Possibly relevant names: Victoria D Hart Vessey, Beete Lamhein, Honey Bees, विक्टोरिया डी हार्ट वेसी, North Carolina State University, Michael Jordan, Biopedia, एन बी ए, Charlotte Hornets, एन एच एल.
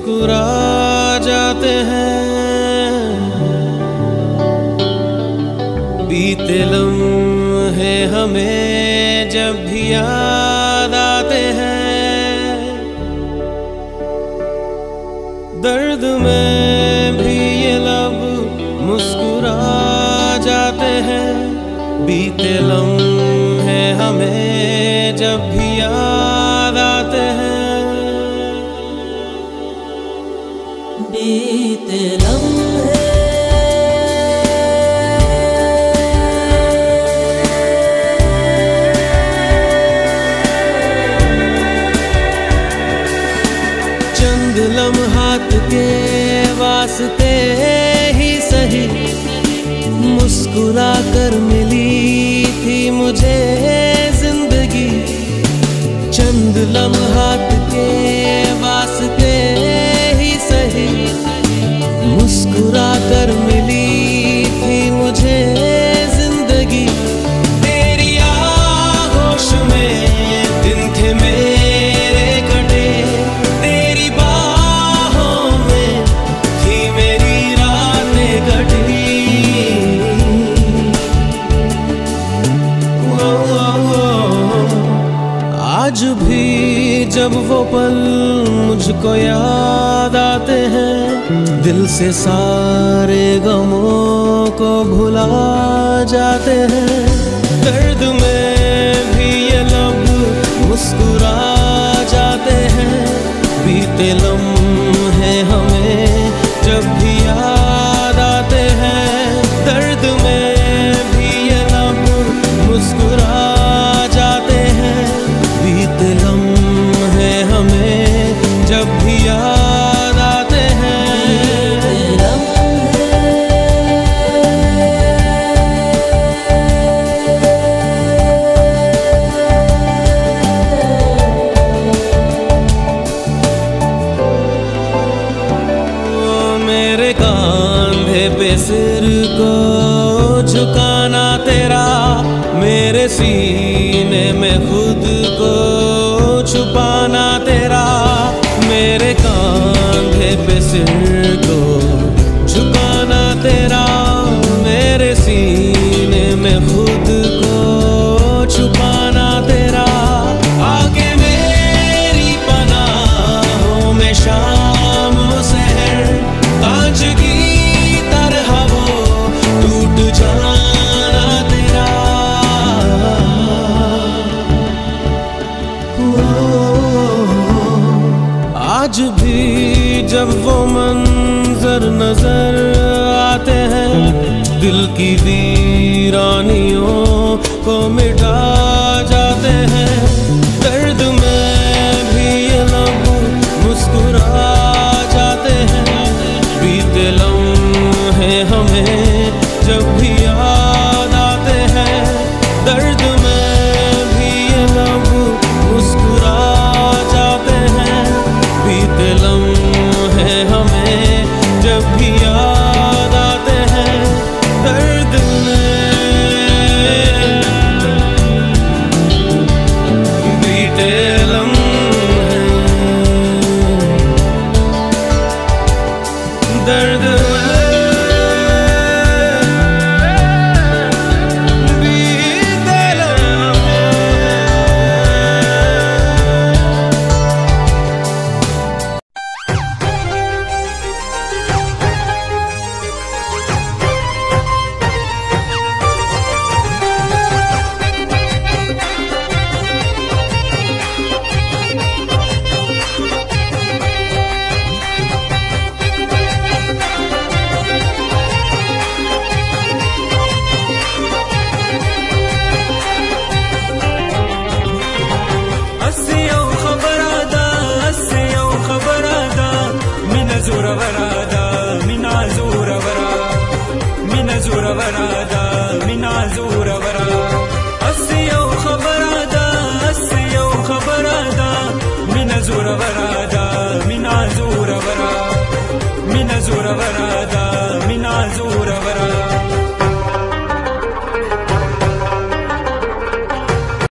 मुस्कुरा जाते हैं। बीते लम्हे हमें जब भी याद आते हैं, दर्द में भी ये लब मुस्कुरा जाते हैं। बीते लम्हे हमें जब भी याद आते हैं। बीते लम्हे चंद लम्हात के वास्ते ही सही मुस्कुरा कर मिली थी मुझे जिंदगी। चंद लम्हात के वास्ते ही सही मुस्कुरा कर मिली थी मुझे जिंदगी। तेरी आगोश में दिन थे मेरे कटे, तेरी बाहों में थी मेरी रातें कटी। आज भी जब वो पल मुझको याद आते हैं, दिल से सारे गमों को भुला जाते हैं। दर्द में भी ये लब मुस्कुरा जाते हैं। बीते लम्हे हमें जब भी याद आते हैं, दर्द में भी ये लब मुस्कुरा जाते हैं। बीते लम्हे हमें जब भी याद आते हैं। वो मेरे कांधे पे सिर को झुकाना तेरा, मेरे सीने में खुद को छुपाना तेरा। मेरे कांधे पे सिर को झुकाना तेरा, मेरे सीने में खुद को छुपाना तेरा। आगे मेरी पनाहों में शाम शहर, आज की तरह वो टूट जाना तेरा। आज भी जब वो मंजर नजर आते हैं, दिल की वीरानियों को मिटा जाते हैं। दर्द में भी ये लब मुस्कुरा जाते हैं। बीते लम्हे हमें जब भी याद आते हैं, दर्द में भी ये लब मुस्कुरा जाते हैं। बीते लम्हे हमें जब भी याद आते हैं, दर्द में बीते लम्हे, दर्द में बीते लम्हे। Zura vara